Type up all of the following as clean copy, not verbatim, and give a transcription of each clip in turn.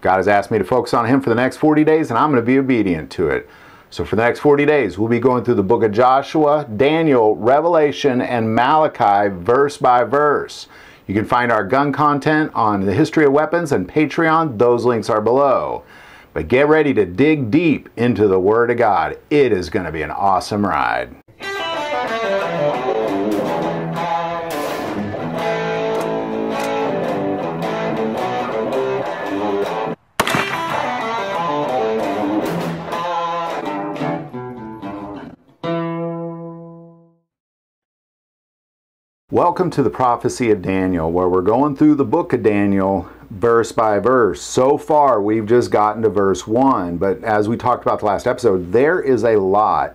God has asked me to focus on him for the next 40 days, and I'm going to be obedient to it. So for the next 40 days, we'll be going through the book of Joshua, Daniel, Revelation, and Malachi verse by verse. You can find our gun content on the History of Weapons and Patreon. Those links are below. But get ready to dig deep into the Word of God. It is going to be an awesome ride. Welcome to the Prophecy of Daniel, where we're going through the book of Daniel verse by verse. So far, we've just gotten to verse 1, but as we talked about the last episode, there is a lot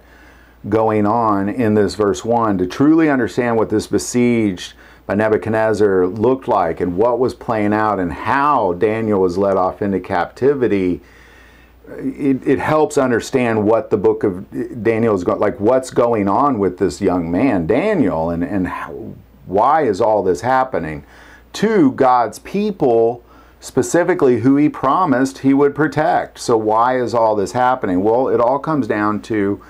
going on in this verse 1. To truly understand what this besieged by Nebuchadnezzar looked like and what was playing out and how Daniel was led off into captivity, it helps understand what the book of Daniel is going, like what's going on with this young man, Daniel, and how, why is all this happening to God's people, specifically who he promised he would protect. So why is all this happening? Well, it all comes down to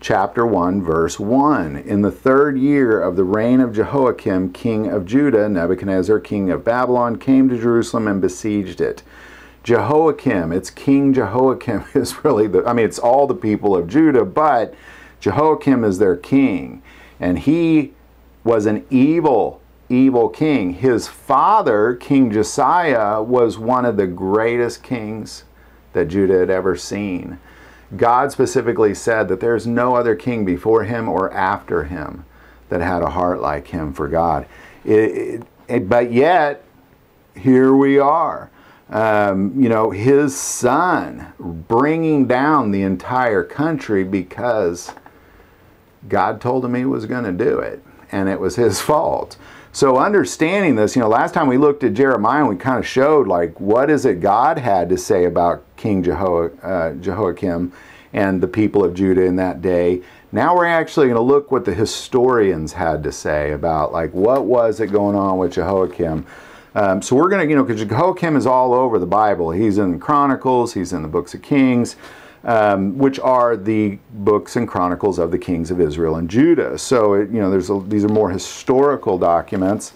chapter 1, verse 1. In the third year of the reign of Jehoiakim, king of Judah, Nebuchadnezzar, king of Babylon, came to Jerusalem and besieged it. Jehoiakim, it's King Jehoiakim is really the, I mean, it's all the people of Judah, but Jehoiakim is their king. And he was an evil king. His father, King Josiah, was one of the greatest kings that Judah had ever seen. God specifically said that there's no other king before him or after him that had a heart like him for God. But yet, here we are. You know, his son bringing down the entire country because God told him he was going to do it, and it was his fault. So understanding this, you know, last time we looked at Jeremiah and we kind of showed like what is it God had to say about King Jehoiakim and the people of Judah in that day. Now we're actually going to look what the historians had to say about like what was it going on with Jehoiakim. So we're going to, you know, because Jehoiakim is all over the Bible. He's in the Chronicles, he's in the books of Kings, which are the books and chronicles of the kings of Israel and Judah. So, you know, these are more historical documents.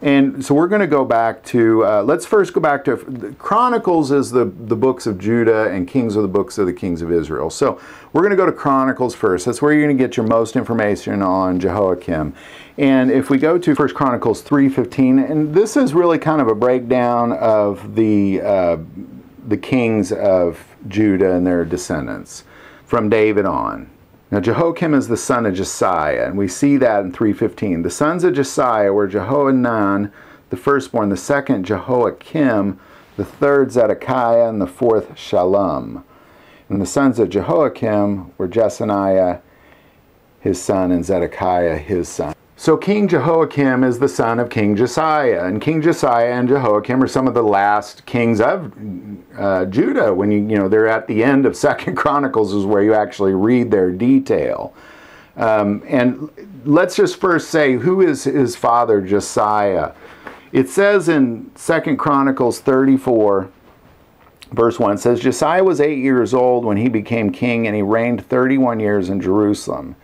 And so we're going to go back to, let's first go back to, the Chronicles is the books of Judah and Kings are the books of the kings of Israel. So we're going to go to Chronicles first. That's where you're going to get your most information on Jehoiakim. And if we go to 1 Chronicles 3:15, and this is really kind of a breakdown of the kings of Judah and their descendants from David on. Now, Jehoiakim is the son of Josiah, and we see that in 3:15. The sons of Josiah were Jehohanan, the firstborn, the second Jehoiakim, the third Zedekiah, and the fourth Shallum. And the sons of Jehoiakim were Jesaniah, his son, and Zedekiah, his son. So King Jehoiakim is the son of King Josiah, and King Josiah and Jehoiakim are some of the last kings of Judah. When you know they're at the end of 2 Chronicles is where you actually read their detail. And let's just first say who is his father Josiah. It says in 2 Chronicles 34, verse 1, it says Josiah was 8 years old when he became king, and he reigned 31 years in Jerusalem.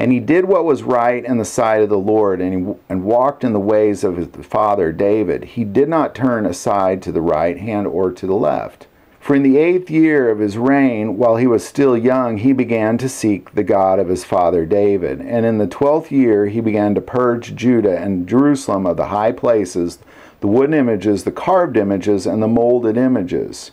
And he did what was right in the sight of the Lord, and walked in the ways of his father David. He did not turn aside to the right hand or to the left. For in the 8th year of his reign, while he was still young, he began to seek the God of his father David. And in the 12th year he began to purge Judah and Jerusalem of the high places, the wooden images, the carved images, and the molded images.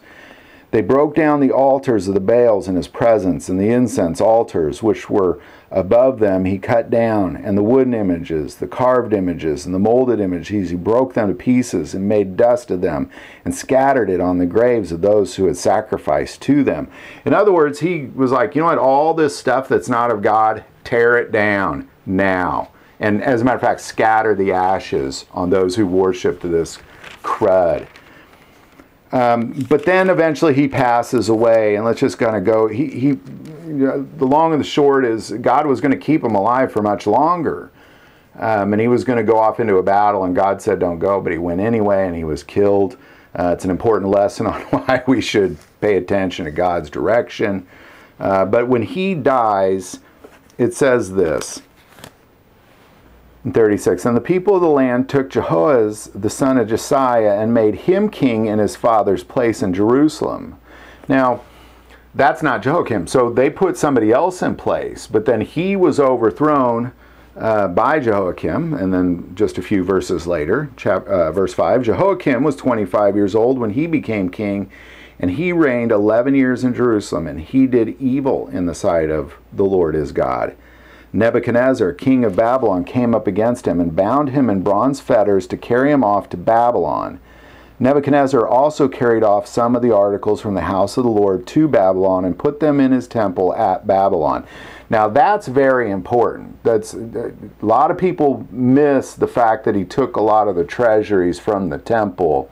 They broke down the altars of the Baals in his presence, and the incense altars which were above them he cut down, and the wooden images, the carved images, and the molded images, he broke them to pieces and made dust of them, and scattered it on the graves of those who had sacrificed to them. In other words, he was like, you know what, all this stuff that's not of God, tear it down now. And as a matter of fact, scatter the ashes on those who worshiped this crud. But then eventually he passes away, and let's just kind of go, you know, the long and the short is God was going to keep him alive for much longer, and he was going to go off into a battle, and God said don't go, but he went anyway, and he was killed It's an important lesson on why we should pay attention to God's direction. But when he dies, it says this in 36, "And the people of the land took Jehoahaz, the son of Josiah, and made him king in his father's place in Jerusalem." Now, that's not Jehoiakim. So they put somebody else in place, but then he was overthrown by Jehoiakim. And then just a few verses later, verse 5, "Jehoiakim was 25 years old when he became king, and he reigned 11 years in Jerusalem, and he did evil in the sight of the Lord his God. Nebuchadnezzar, king of Babylon, came up against him and bound him in bronze fetters to carry him off to Babylon. Nebuchadnezzar also carried off some of the articles from the house of the Lord to Babylon and put them in his temple at Babylon." Now that's very important. That's a lot of people miss the fact that he took a lot of the treasuries from the temple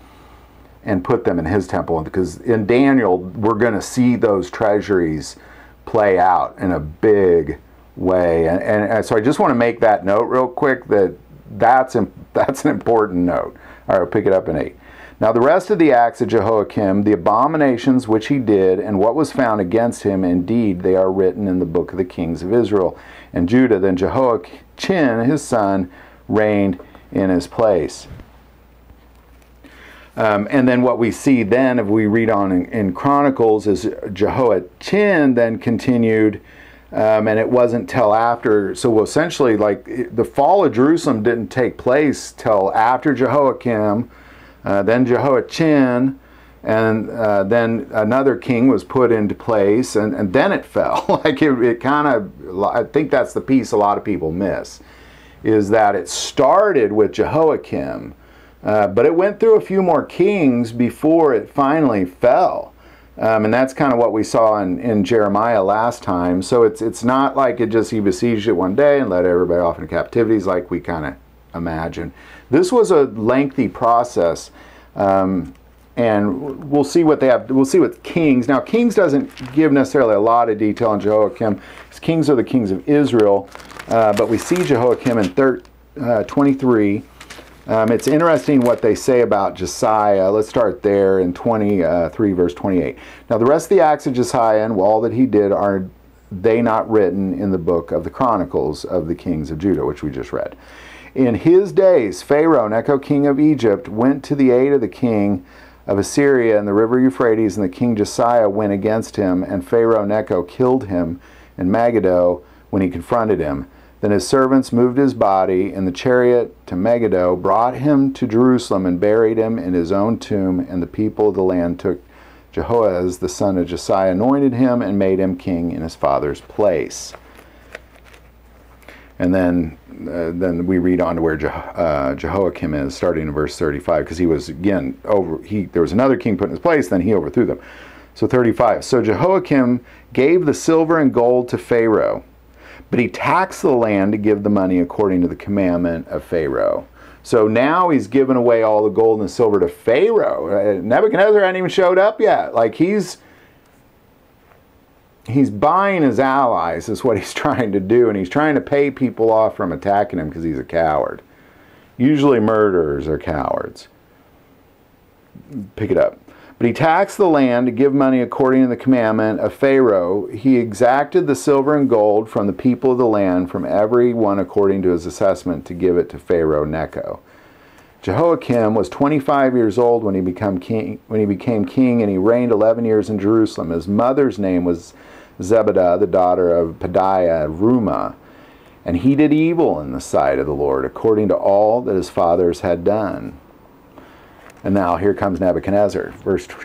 and put them in his temple, because in Daniel we're going to see those treasuries play out in a big way. And so I just want to make that note real quick, that's an important note. All right, we'll pick it up in 8. "Now the rest of the acts of Jehoiakim, the abominations which he did, and what was found against him, indeed they are written in the book of the kings of Israel and Judah. Then Jehoiachin his son reigned in his place." And then what we see then, if we read on in Chronicles, is Jehoiachin then continued, and it wasn't till after, so essentially the fall of Jerusalem didn't take place till after Jehoiakim, then Jehoiachin, and then another king was put into place, and then it fell. It kind of, I think that's the piece a lot of people miss, is that it started with Jehoiakim, but it went through a few more kings before it finally fell. And that's kind of what we saw in Jeremiah last time. So it's not like it just, he besieged it one day and let everybody off into captivities like we kind of imagine. This was a lengthy process, and we'll see what they have. We'll see what Kings. Now, Kings doesn't give necessarily a lot of detail on Jehoiakim. Because Kings are the kings of Israel, but we see Jehoiakim in 23. It's interesting what they say about Josiah. Let's start there in 23, verse 28. "Now the rest of the acts of Josiah and all that he did, are they not written in the book of the Chronicles of the kings of Judah," which we just read. "In his days, Pharaoh Necho, king of Egypt, went to the aid of the king of Assyria in the river Euphrates, and the king Josiah went against him, and Pharaoh Necho killed him in Megiddo when he confronted him. Then his servants moved his body in the chariot to Megiddo, brought him to Jerusalem, and buried him in his own tomb. And the people of the land took Jehoahaz, the son of Josiah, anointed him, and made him king in his father's place." And then we read on to where Jehoiakim is, starting in verse 35, because he was, again, there was another king put in his place, then he overthrew them. So 35, "So Jehoiakim gave the silver and gold to Pharaoh, but he taxed the land to give the money according to the commandment of Pharaoh." So now he's given away all the gold and the silver to Pharaoh. Nebuchadnezzar hadn't even showed up yet. Like he's buying his allies is what he's trying to do, and he's trying to pay people off from attacking him because he's a coward. Usually murderers are cowards. Pick it up. "But he taxed the land to give money according to the commandment of Pharaoh. He exacted the silver and gold from the people of the land, from every one according to his assessment, to give it to Pharaoh Necho. Jehoiakim was 25 years old when he became king, and he reigned 11 years in Jerusalem. His mother's name was Zebedah, the daughter of Padiah, Ruma. And he did evil in the sight of the Lord, according to all that his fathers had done." And now here comes Nebuchadnezzar,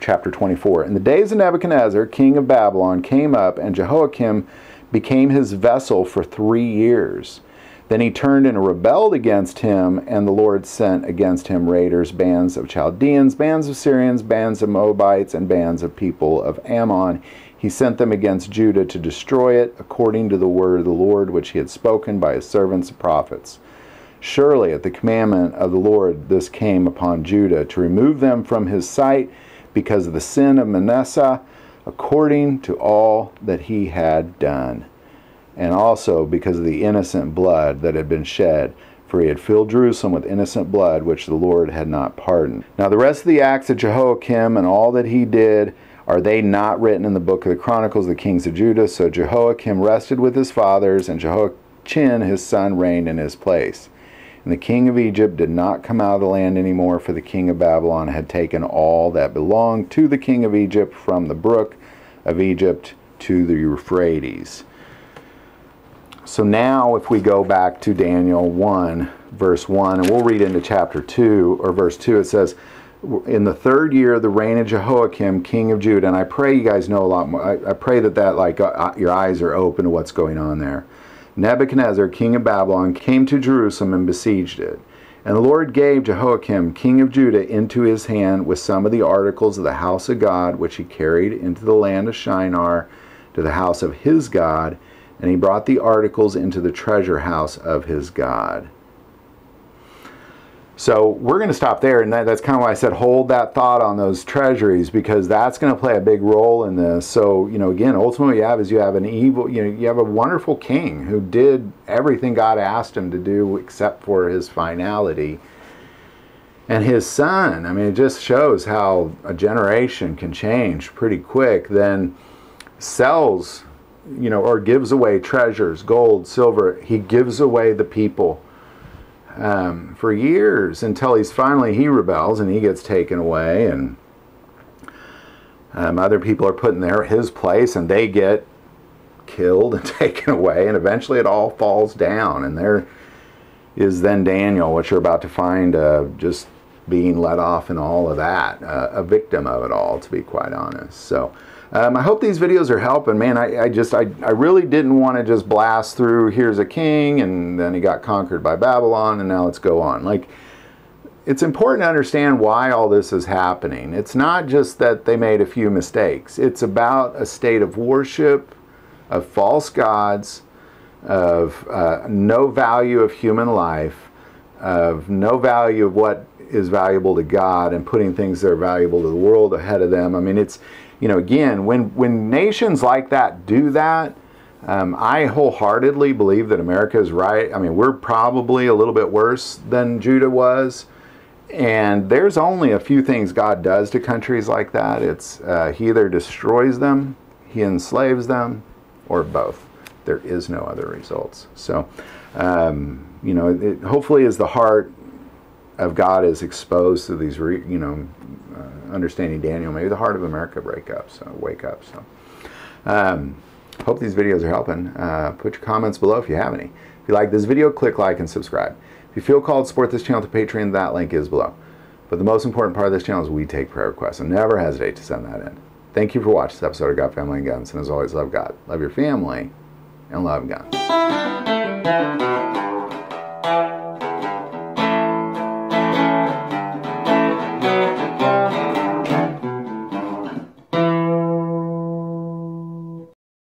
chapter 24. "In the days of Nebuchadnezzar, king of Babylon, came up, and Jehoiakim became his vessel for 3 years. Then he turned and rebelled against him, and the Lord sent against him raiders, bands of Chaldeans, bands of Syrians, bands of Moabites, and bands of people of Ammon. He sent them against Judah to destroy it, according to the word of the Lord, which he had spoken by his servants the prophets. Surely at the commandment of the Lord this came upon Judah, to remove them from his sight because of the sin of Manasseh, according to all that he had done, and also because of the innocent blood that had been shed for he had filled Jerusalem with innocent blood, which the Lord had not pardoned. Now the rest of the acts of Jehoiakim and all that he did, are they not written in the book of the Chronicles of the kings of Judah? So Jehoiakim rested with his fathers, and Jehoiachin his son reigned in his place. And the king of Egypt did not come out of the land anymore, for the king of Babylon had taken all that belonged to the king of Egypt from the brook of Egypt to the Euphrates. So now if we go back to Daniel 1, verse 1, and we'll read into chapter 2, or verse 2, it says, in the third year of the reign of Jehoiakim, king of Judah, and I pray you guys know a lot more, I pray that like your eyes are open to what's going on there. Nebuchadnezzar, king of Babylon, came to Jerusalem and besieged it. And the Lord gave Jehoiakim, king of Judah, into his hand with some of the articles of the house of God, which he carried into the land of Shinar to the house of his God, and he brought the articles into the treasure house of his God. So we're going to stop there, and that's kind of why I said hold that thought on those treasuries, because that's going to play a big role in this. So, you know, again, ultimately you have a wonderful king who did everything God asked him to do except for his finality. And his son, I mean, it just shows how a generation can change pretty quick, then sells, you know, or gives away treasures, gold, silver. He gives away the people. For years, until he rebels and he gets taken away, and other people are put in his place, and they get killed and taken away, and eventually it all falls down, and there is then Daniel, which you're about to find just being let off and all of that, a victim of it all, to be quite honest. So I hope these videos are helping. Man, I really didn't want to just blast through, here's a king, and then he got conquered by Babylon, and now let's go on. Like, it's important to understand why all this is happening. It's not just that they made a few mistakes. It's about a state of worship, of false gods, of no value of human life, of no value of what is valuable to God, and putting things that are valuable to the world ahead of them. I mean, it's... You know, again, when nations like that do that, I wholeheartedly believe that America is right. I mean, we're probably a little bit worse than Judah was. And there's only a few things God does to countries like that. It's he either destroys them, he enslaves them, or both. There is no other results. So, you know, it hopefully is the heart of God is exposed to these, you know, understanding Daniel, maybe the heart of America wake up. So, hope these videos are helping. Put your comments below if you have any. If you like this video, click like and subscribe. If you feel called to support this channel through Patreon, that link is below. But the most important part of this channel is we take prayer requests, and never hesitate to send that in. Thank you for watching this episode of God, Family, and Guns, and as always, love God, love your family, and love guns.